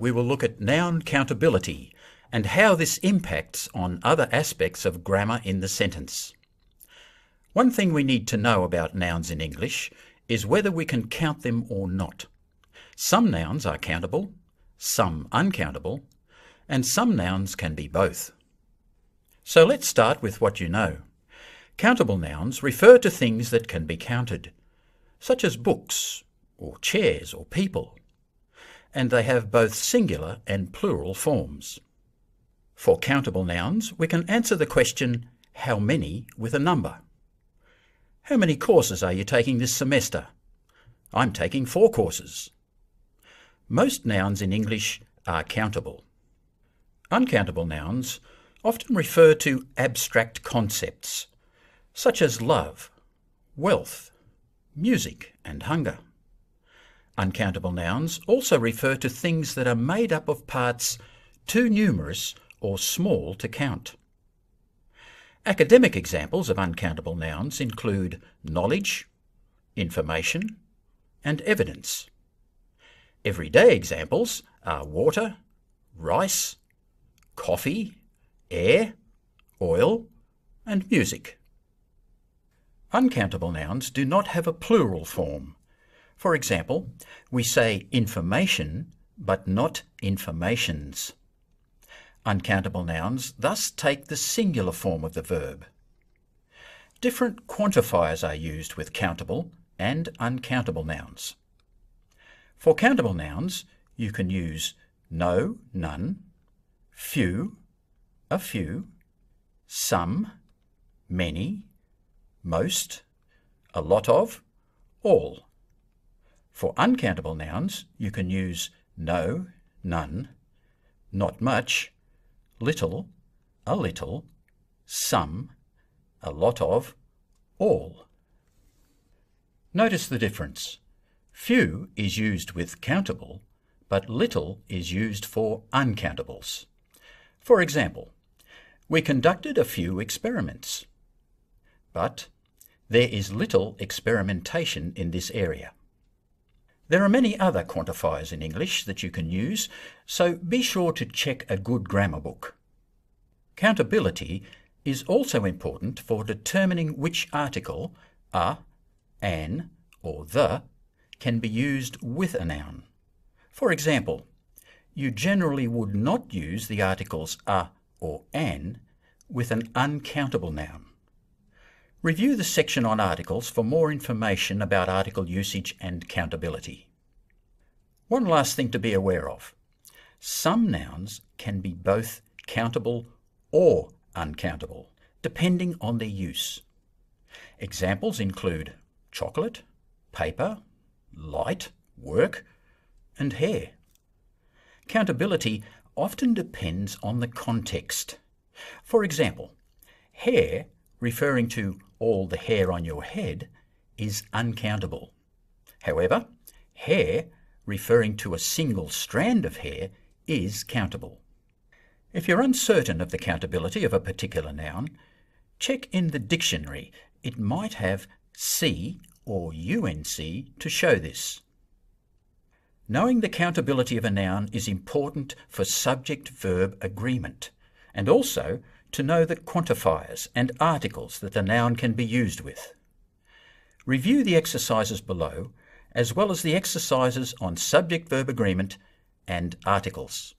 we will look at noun countability and how this impacts on other aspects of grammar in the sentence. One thing we need to know about nouns in English is whether we can count them or not. Some nouns are countable, some uncountable, and some nouns can be both. So let's start with what you know. Countable nouns refer to things that can be counted, such as books, or chairs, or people, and they have both singular and plural forms. For countable nouns, we can answer the question, how many, with a number. How many courses are you taking this semester? I'm taking 4 courses. Most nouns in English are countable. Uncountable nouns often refer to abstract concepts, such as love, wealth, music, and hunger. Uncountable nouns also refer to things that are made up of parts too numerous or small to count. Academic examples of uncountable nouns include knowledge, information, and evidence. Everyday examples are water, rice, coffee, air, oil, and music. Uncountable nouns do not have a plural form. For example, we say information but not informations. Uncountable nouns thus take the singular form of the verb. Different quantifiers are used with countable and uncountable nouns. For countable nouns, you can use no, none, few, a few, some, many, most, a lot of, all. For uncountable nouns, you can use no, none, not much, little, a little, some, a lot of, all. Notice the difference. Few is used with countable, but little is used for uncountables. For example, we conducted a few experiments, but there is little experimentation in this area. There are many other quantifiers in English that you can use, so be sure to check a good grammar book. Countability is also important for determining which article, a, an, or the, can be used with a noun. For example, you generally would not use the articles a or an with an uncountable noun. Review the section on articles for more information about article usage and countability. One last thing to be aware of. Some nouns can be both countable or uncountable, depending on their use. Examples include chocolate, paper, light, work, and hair. Countability often depends on the context. For example, hair, referring to all the hair on your head, is uncountable. However, hair, referring to a single strand of hair, is countable. If you're uncertain of the countability of a particular noun, check in the dictionary. It might have C or UNC to show this. Knowing the countability of a noun is important for subject-verb agreement, and also to know the quantifiers and articles that the noun can be used with. Review the exercises below, as well as the exercises on subject-verb agreement and articles.